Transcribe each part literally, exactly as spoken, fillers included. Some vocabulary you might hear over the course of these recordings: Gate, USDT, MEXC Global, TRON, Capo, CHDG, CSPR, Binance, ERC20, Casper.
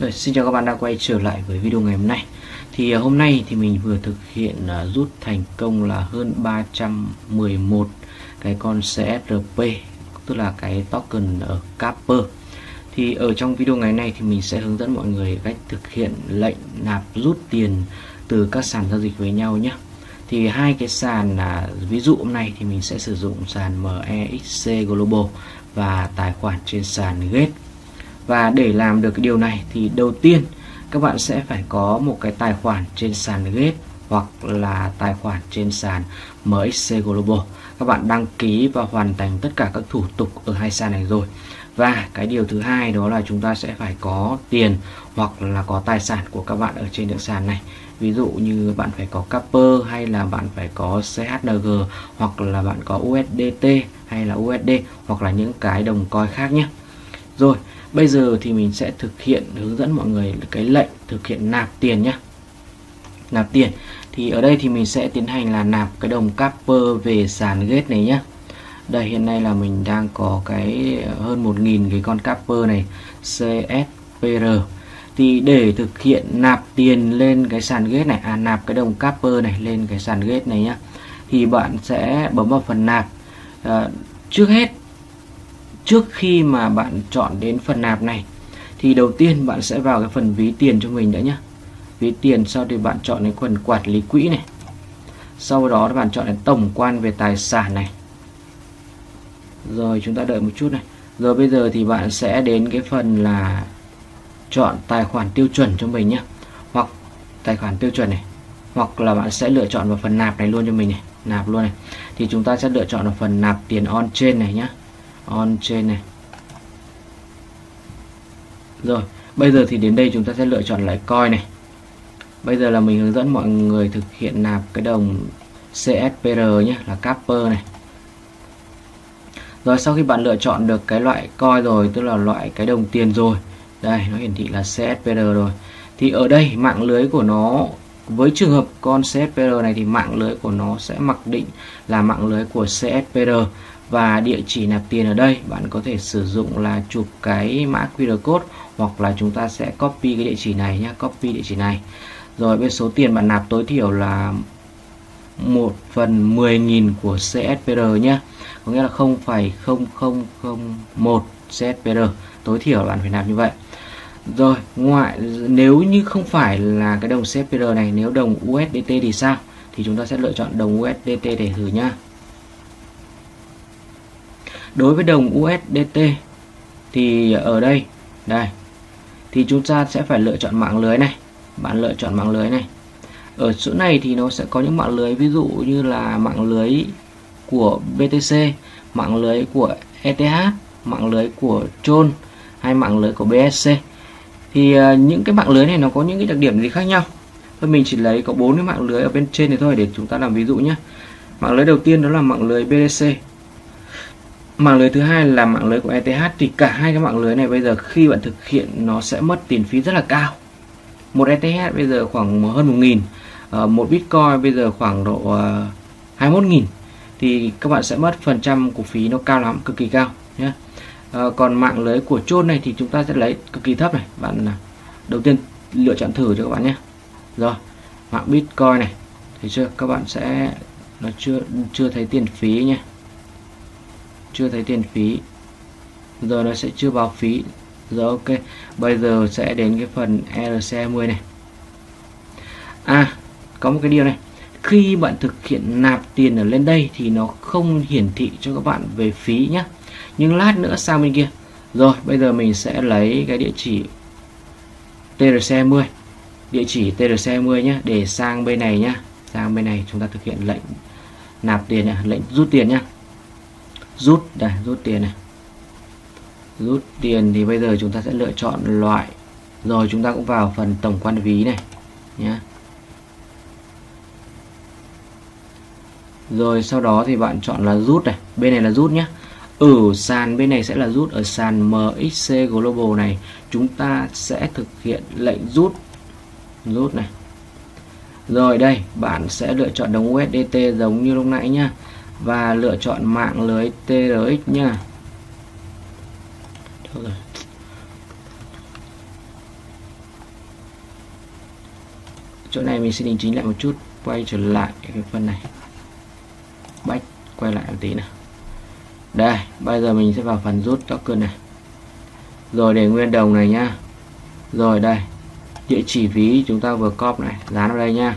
Rồi, xin chào các bạn đã quay trở lại với video ngày hôm nay. Thì hôm nay thì mình vừa thực hiện uh, rút thành công là hơn ba trăm mười một cái con xê rờ pê, tức là cái token ở Casper. Thì ở trong video ngày nay thì mình sẽ hướng dẫn mọi người cách thực hiện lệnh nạp rút tiền từ các sàn giao dịch với nhau nhé. Thì hai cái sàn là, ví dụ hôm nay thì mình sẽ sử dụng sàn em e ích xê Global và tài khoản trên sàn Gate. Và để làm được cái điều này thì đầu tiên các bạn sẽ phải có một cái tài khoản trên sàn Gate hoặc là tài khoản trên sàn em e ích xê Global. Các bạn đăng ký và hoàn thành tất cả các thủ tục ở hai sàn này rồi. Và cái điều thứ hai đó là chúng ta sẽ phải có tiền hoặc là có tài sản của các bạn ở trên những sàn này. Ví dụ như bạn phải có Capo hay là bạn phải có xê hát đê giê hoặc là bạn có u ét đê tê hay là u ét đê hoặc là những cái đồng coin khác nhé. Rồi, bây giờ thì mình sẽ thực hiện hướng dẫn mọi người cái lệnh thực hiện nạp tiền nhé. Nạp tiền thì ở đây thì mình sẽ tiến hành là nạp cái đồng Casper về sàn Gate này nhé. Đây, hiện nay là mình đang có cái hơn một nghìn cái con Casper này, xê ét pê rờ. Thì để thực hiện nạp tiền lên cái sàn Gate này, à nạp cái đồng Casper này lên cái sàn Gate này nhá, thì bạn sẽ bấm vào phần nạp. à, Trước hết, trước khi mà bạn chọn đến phần nạp này thì đầu tiên bạn sẽ vào cái phần ví tiền cho mình đã nhá. Ví tiền, sau thì bạn chọn đến phần quản lý quỹ này. Sau đó bạn chọn đến tổng quan về tài sản này. Rồi chúng ta đợi một chút này. Rồi bây giờ thì bạn sẽ đến cái phần là chọn tài khoản tiêu chuẩn cho mình nhé. Hoặc tài khoản tiêu chuẩn này, hoặc là bạn sẽ lựa chọn vào phần nạp này luôn cho mình này. Nạp luôn này. Thì chúng ta sẽ lựa chọn vào phần nạp tiền on chain này nhé. On chain này. Rồi bây giờ thì đến đây chúng ta sẽ lựa chọn lại coin này. Bây giờ là mình hướng dẫn mọi người thực hiện nạp cái đồng xê ét pê rờ nhé, là Casper này. Rồi sau khi bạn lựa chọn được cái loại coin rồi, tức là loại cái đồng tiền rồi, đây nó hiển thị là xê ét pê rờ rồi, thì ở đây mạng lưới của nó, với trường hợp con xê ét pê rờ này thì mạng lưới của nó sẽ mặc định là mạng lưới của xê ét pê rờ. Và địa chỉ nạp tiền ở đây bạn có thể sử dụng là chụp cái mã quy rờ code hoặc là chúng ta sẽ copy cái địa chỉ này nhé, copy địa chỉ này. Rồi với số tiền bạn nạp tối thiểu là một phần mười nghìn của xê ét pê rờ nhé, có nghĩa là không phẩy không không không một xê ét pê rờ tối thiểu bạn phải nạp như vậy. Rồi ngoại nếu như không phải là cái đồng xê ét pê rờ này, nếu đồng u ét đê tê thì sao, thì chúng ta sẽ lựa chọn đồng u ét đê tê để thử nhá. Đối với đồng u ét đê tê thì ở đây đây thì chúng ta sẽ phải lựa chọn mạng lưới này. Bạn lựa chọn mạng lưới này, ở chỗ này thì nó sẽ có những mạng lưới, ví dụ như là mạng lưới của bê tê xê, mạng lưới của e tê hát, mạng lưới của TRON hay mạng lưới của bê ét xê. Thì uh, những cái mạng lưới này nó có những cái đặc điểm gì khác nhau. Thôi mình chỉ lấy có bốn cái mạng lưới ở bên trên này thôi để chúng ta làm ví dụ nhé. Mạng lưới đầu tiên đó là mạng lưới bê đê xê. Mạng lưới thứ hai là mạng lưới của e tê hát. Thì cả hai cái mạng lưới này bây giờ khi bạn thực hiện nó sẽ mất tiền phí rất là cao. Một e tê hát bây giờ khoảng hơn một nghìn, uh, một Bitcoin bây giờ khoảng độ uh, hai mươi mốt nghìn. Thì các bạn sẽ mất phần trăm của phí, nó cao lắm, cực kỳ cao nhé. À, còn mạng lưới của Tron này thì chúng ta sẽ lấy cực kỳ thấp này. Bạn đầu tiên lựa chọn thử cho các bạn nhé. Rồi mạng Bitcoin này, thấy chưa, các bạn sẽ nó chưa chưa thấy tiền phí nhé, chưa thấy tiền phí, rồi nó sẽ chưa báo phí. Rồi ok, bây giờ sẽ đến cái phần e rờ xê hai mươi này. À, có một cái điều này, khi bạn thực hiện nạp tiền ở lên đây thì nó không hiển thị cho các bạn về phí nhé, nhưng lát nữa sang bên kia. Rồi bây giờ mình sẽ lấy cái địa chỉ tê rờ xê hai mươi, địa chỉ tê rờ xê hai mươi nhé, để sang bên này nhé, sang bên này chúng ta thực hiện lệnh nạp tiền nhé, lệnh rút tiền nhé. Rút đây, rút tiền này. Rút tiền thì bây giờ chúng ta sẽ lựa chọn loại, rồi chúng ta cũng vào phần tổng quan ví này nhé. Rồi sau đó thì bạn chọn là rút này, bên này là rút nhé. Ở sàn bên này sẽ là rút, ở sàn em e ích xê Global này chúng ta sẽ thực hiện lệnh rút. Rút này. Rồi đây bạn sẽ lựa chọn đồng u ét đê tê giống như lúc nãy nhá. Và lựa chọn mạng lưới tê rờ ích nhá. chỗ này mình sẽ đính chính lại một chút, quay trở lại cái phần này, back quay lại một tí nào. Đây, bây giờ mình sẽ vào phần rút token này, rồi để nguyên đồng này nhá. Rồi đây, địa chỉ ví chúng ta vừa copy này, dán vào đây nhá.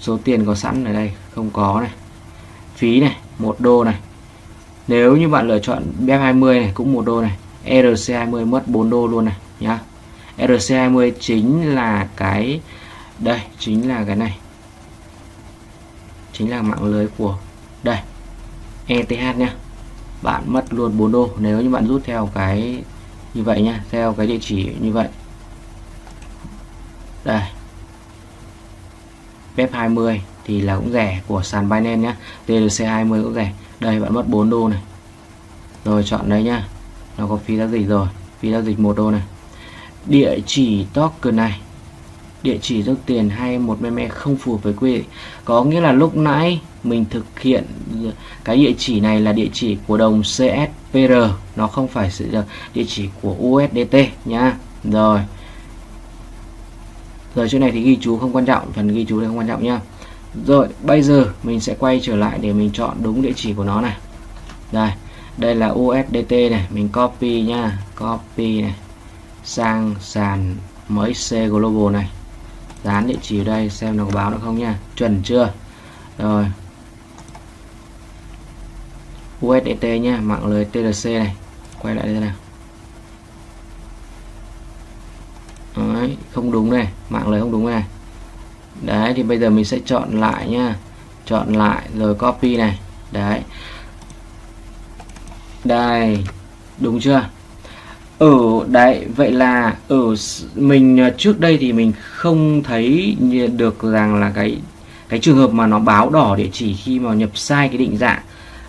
Số tiền có sẵn ở đây, không có này. Phí này, một đô này. Nếu như bạn lựa chọn bê ép hai mươi này cũng một đô này, e rờ xê hai mươi mất bốn đô luôn này nhá. e rờ xê hai mươi chính là cái đây, chính là cái này. Chính là mạng lưới của đây e tê hát nha. Bạn mất luôn bốn đô nếu như bạn rút theo cái như vậy nhá, theo cái địa chỉ như vậy. Đây. bê ép hai mươi thì là cũng rẻ của sàn Binance nhá, tê lờ xê hai mươi cũng rẻ. Đây bạn mất bốn đô này. Rồi chọn đây nhá. Nó có phí giao dịch rồi, phí giao dịch một đô này. Địa chỉ token này, địa chỉ rút tiền hay một meme không phù hợp với quy định, có nghĩa là lúc nãy mình thực hiện cái địa chỉ này là địa chỉ của đồng xê ét pê rờ, nó không phải là địa chỉ của u ét đê tê nhá. Rồi rồi chỗ này thì ghi chú không quan trọng, phần ghi chú này không quan trọng nhá. Rồi bây giờ mình sẽ quay trở lại để mình chọn đúng địa chỉ của nó này. Đây, đây là u ét đê tê này, mình copy nhá, copy này sang sàn em e ích xê Global này, dán địa chỉ ở đây xem nó có báo nữa không nha, chuẩn chưa. Rồi u ét đê tê nha, mạng lưới tê lờ xê này, quay lại đây nào. Đấy, không đúng này, mạng lưới không đúng này. Đấy thì bây giờ mình sẽ chọn lại nha, chọn lại rồi copy này. Đấy, đây đúng chưa. Ở đấy, vậy là ở mình trước đây thì mình không thấy được rằng là cái cái trường hợp mà nó báo đỏ địa chỉ khi mà nhập sai cái định dạng,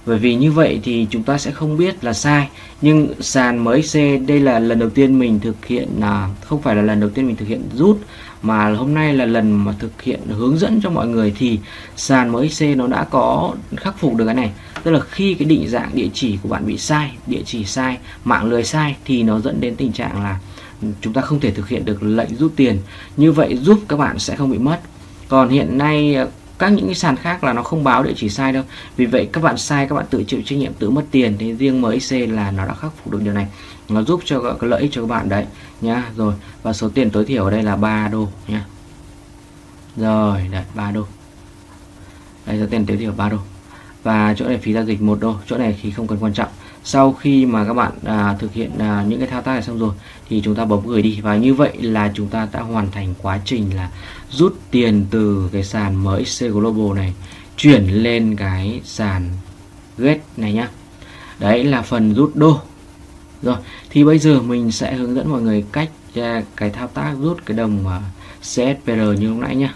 bởi vì như vậy thì chúng ta sẽ không biết là sai. Nhưng sàn em e ích xê đây là lần đầu tiên mình thực hiện, là không phải là lần đầu tiên mình thực hiện rút, mà hôm nay là lần mà thực hiện hướng dẫn cho mọi người, thì sàn em e ích xê nó đã có khắc phục được cái này. Tức là khi cái định dạng địa chỉ của bạn bị sai, địa chỉ sai, mạng lưới sai, thì nó dẫn đến tình trạng là chúng ta không thể thực hiện được lệnh rút tiền. Như vậy giúp các bạn sẽ không bị mất. Còn hiện nay các những cái sàn khác là nó không báo địa chỉ sai đâu, vì vậy các bạn sai các bạn tự chịu trách nhiệm, tự mất tiền. Thế riêng em e ích xê là nó đã khắc phục được điều này, nó giúp cho cái lợi ích cho các bạn đấy nhá. Rồi và số tiền tối thiểu ở đây là ba đô nhá. Rồi đấy, ba đô đây, số tiền tối thiểu ba đô, và chỗ này phí giao dịch một đô, chỗ này thì không cần quan trọng. Sau khi mà các bạn à, thực hiện à, những cái thao tác này xong rồi thì chúng ta bấm gửi đi, và như vậy là chúng ta đã hoàn thành quá trình là rút tiền từ cái sàn em e ích xê Global này chuyển lên cái sàn Gate này nhá. Đấy là phần rút đô. Rồi thì bây giờ mình sẽ hướng dẫn mọi người cách à, cái thao tác rút cái đồng à, xê ét pê rờ như lúc nãy nhá.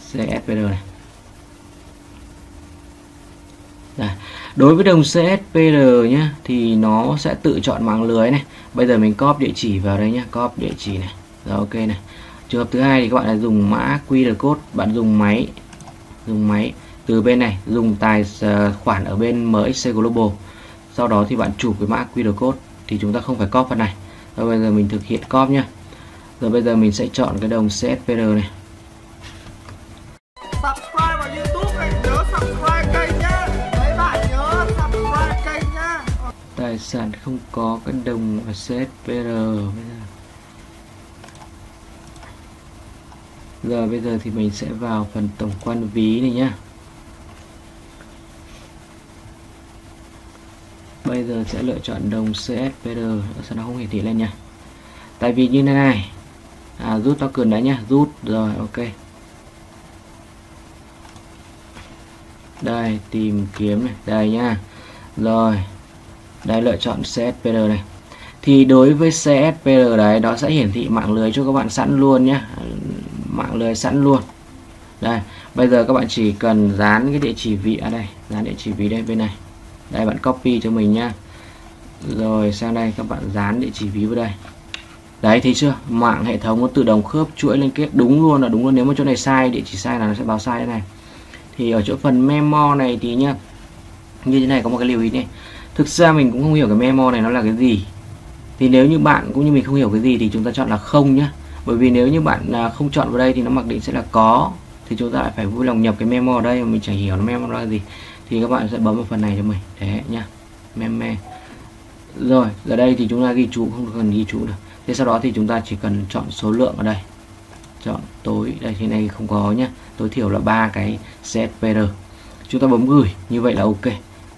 xê ét pê rờ này. Đây. Đối với đồng xê ét pê rờ nhá, thì nó sẽ tự chọn mạng lưới này. Bây giờ mình copy địa chỉ vào đây nhá, copy địa chỉ này. Rồi ok này. Trường hợp thứ hai thì các bạn là dùng mã quy rờ code, bạn dùng máy dùng máy từ bên này, dùng tài khoản ở bên em e ích xê Global. Sau đó thì bạn chụp cái mã quy rờ code, thì chúng ta không phải copy phần này. Rồi bây giờ mình thực hiện copy nhá. Rồi bây giờ mình sẽ chọn cái đồng xê ét pê rờ này. Tài sản không có cái đồng xê ét pê rờ. Giờ bây giờ thì mình sẽ vào phần tổng quan ví này nhá. Bây giờ sẽ lựa chọn đồng xê ét pê rờ, sao nó không hiển thị lên nhá. Tại vì như thế này à, rút token đấy nhá, rút rồi ok. Đây tìm kiếm này, đây nhá. Rồi đây lựa chọn xê ét pê rờ này, thì đối với xê ét pê rờ đấy nó sẽ hiển thị mạng lưới cho các bạn sẵn luôn nhé, mạng lưới sẵn luôn. Đây bây giờ các bạn chỉ cần dán cái địa chỉ ví ở đây, dán địa chỉ ví đây bên này, đây bạn copy cho mình nhá, rồi sang đây các bạn dán địa chỉ ví vào đây. Đấy thấy chưa, mạng hệ thống nó tự động khớp chuỗi liên kết đúng luôn, là đúng luôn. Nếu mà chỗ này sai, địa chỉ sai là nó sẽ báo sai thế này. Thì ở chỗ phần memo này thì nhá, như thế này có một cái lưu ý này. Thực ra mình cũng không hiểu cái memo này nó là cái gì. Thì nếu như bạn cũng như mình không hiểu cái gì thì chúng ta chọn là không nhá. Bởi vì nếu như bạn không chọn vào đây thì nó mặc định sẽ là có, thì chúng ta lại phải vui lòng nhập cái memo ở đây mà mình chẳng hiểu nó memo là gì, thì các bạn sẽ bấm vào phần này cho mình thế nhá, meme. Rồi giờ đây thì chúng ta ghi chú, không cần ghi chú được. Thế sau đó thì chúng ta chỉ cần chọn số lượng ở đây, chọn tối đây, thế này không có nhá, tối thiểu là ba cái xê ét pê rờ. Chúng ta bấm gửi, như vậy là ok,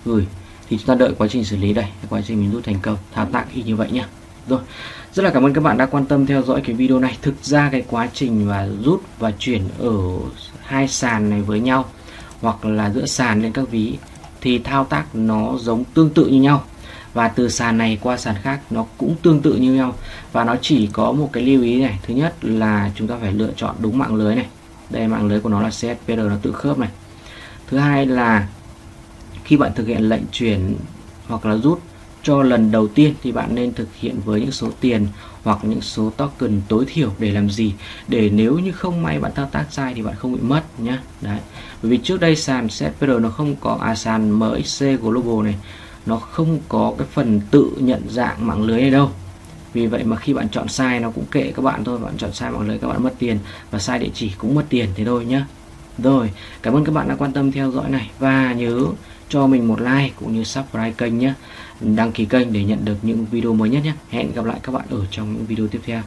gửi thì chúng ta đợi quá trình xử lý đây, quá trình mình rút thành công, thao tác y như vậy nhá. Rồi, rất là cảm ơn các bạn đã quan tâm theo dõi cái video này. Thực ra cái quá trình và rút và chuyển ở hai sàn này với nhau hoặc là giữa sàn lên các ví thì thao tác nó giống tương tự như nhau, và từ sàn này qua sàn khác nó cũng tương tự như nhau, và nó chỉ có một cái lưu ý này. Thứ nhất là chúng ta phải lựa chọn đúng mạng lưới này, đây mạng lưới của nó là xê ét pê rờ, nó tự khớp này. Thứ hai là khi bạn thực hiện lệnh chuyển hoặc là rút cho lần đầu tiên thì bạn nên thực hiện với những số tiền hoặc những số token tối thiểu. Để làm gì? Để nếu như không may bạn thao tác sai thì bạn không bị mất nhé. Đấy, bởi vì trước đây sàn xê ét pê rờ nó không có, à sàn em ích xê Global này nó không có cái phần tự nhận dạng mạng lưới này đâu. Vì vậy mà khi bạn chọn sai nó cũng kệ các bạn thôi, bạn chọn sai mạng lưới các bạn mất tiền, và sai địa chỉ cũng mất tiền, thế thôi nhé. Rồi, cảm ơn các bạn đã quan tâm theo dõi này, và nhớ cho mình một like cũng như subscribe kênh nhé, đăng ký kênh để nhận được những video mới nhất nhé. Hẹn gặp lại các bạn ở trong những video tiếp theo.